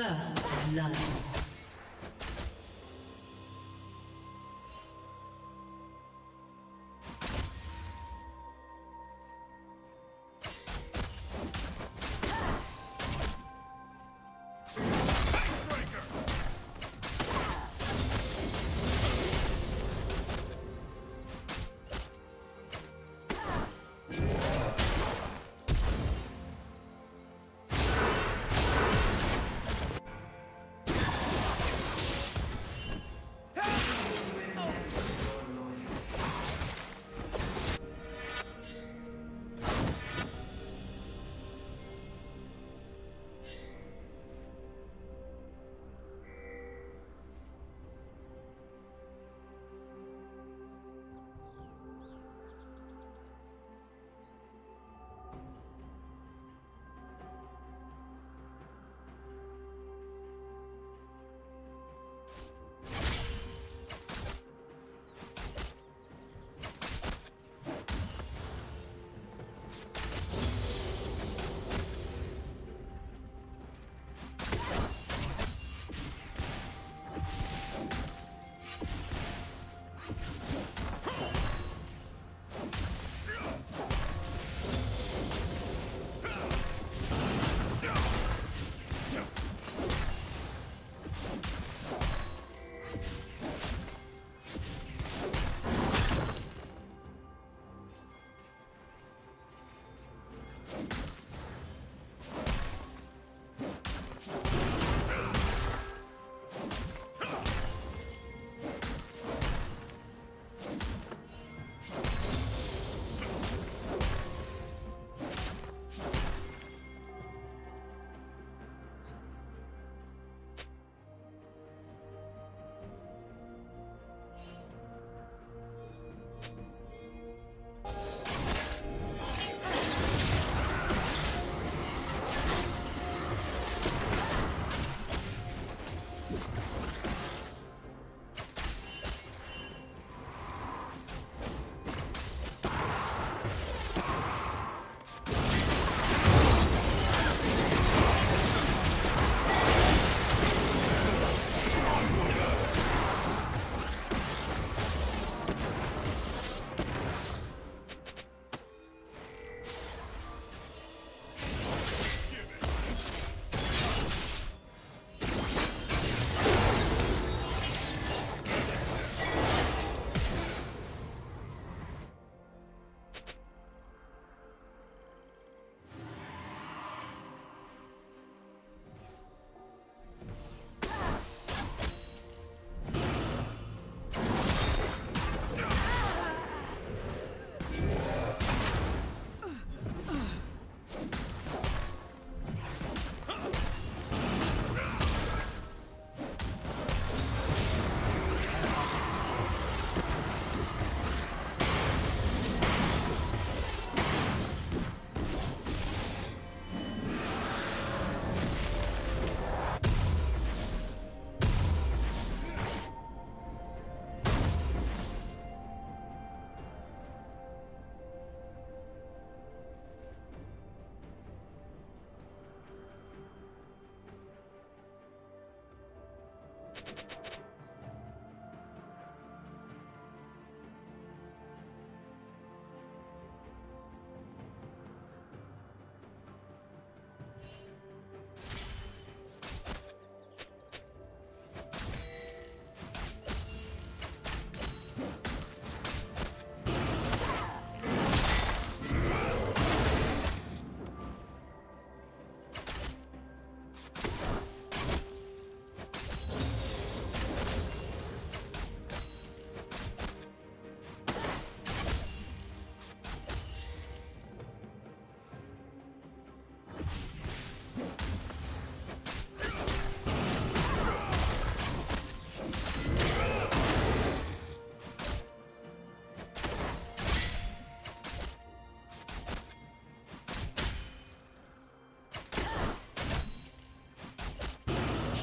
First love.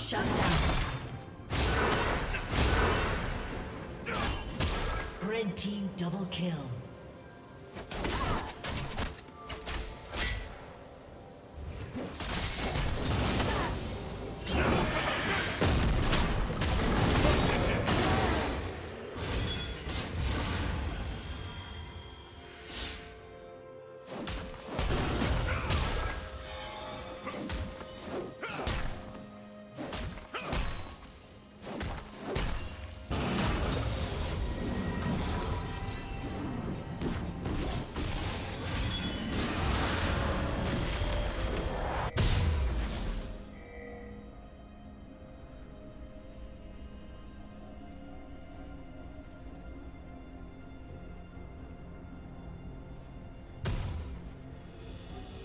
Shut down. Red team double kill.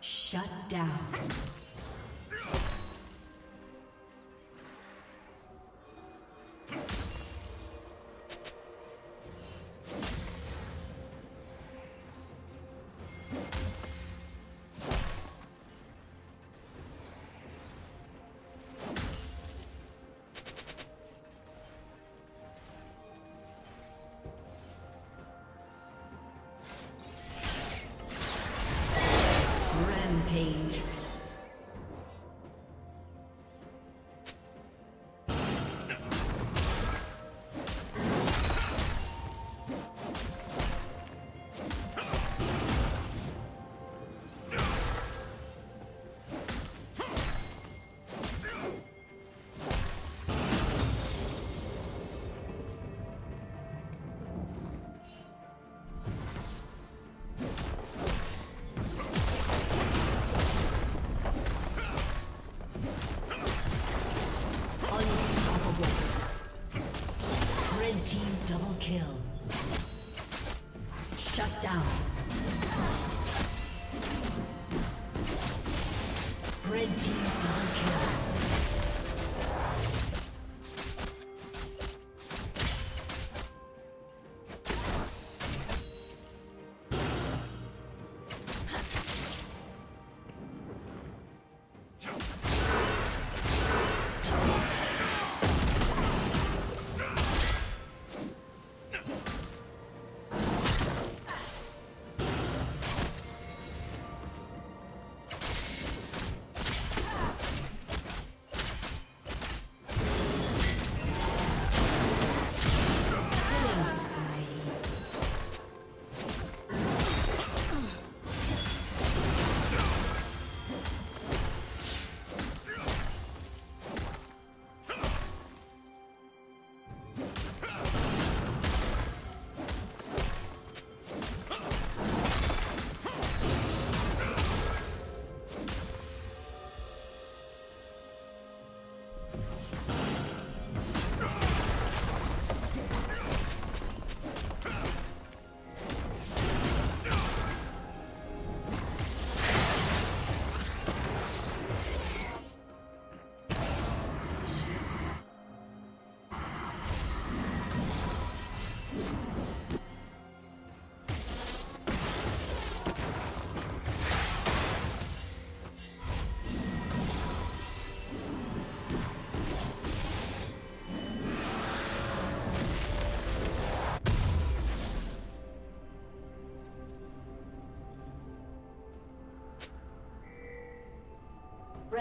Shut down.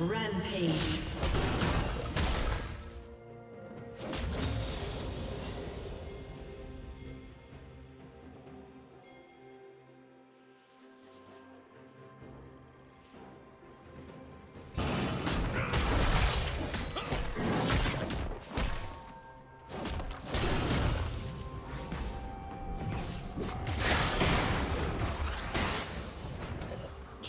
Rampage.